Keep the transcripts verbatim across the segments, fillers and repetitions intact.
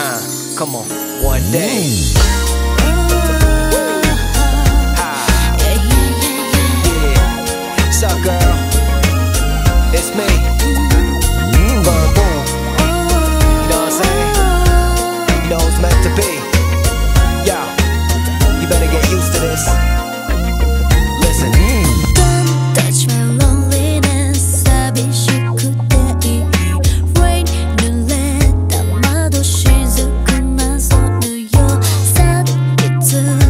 Uh, come on, one day. Mm. What's up, girl? It's me. Mm. Boom, boom. You know what I'm saying? You know it's meant to be. Yo, you better get used to this. Listen. Mm. Don't touch my loneliness. Sabish kudai. Rain nuleta madoshi zukumasu yo. Saditsu.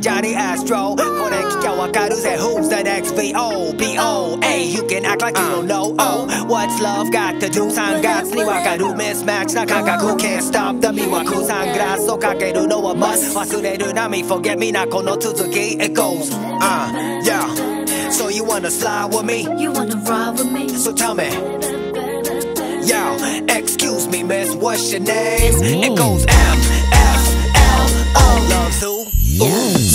Johnny Astro, who's the next B O? B O A, you can act like you don't know. Oh, what's love got to do? Sangatsu ni wakaru mismatch. Nakakaku can't stop the miwaku. Sangratsu kakeru no wa must. Wasureru nami, forget me na kono tsuzuki. It goes, uh, yeah. So you wanna slide with me? You wanna ride with me? So tell me, yo, excuse me, miss, what's your name? It goes M F L O. Loves who? Ooh.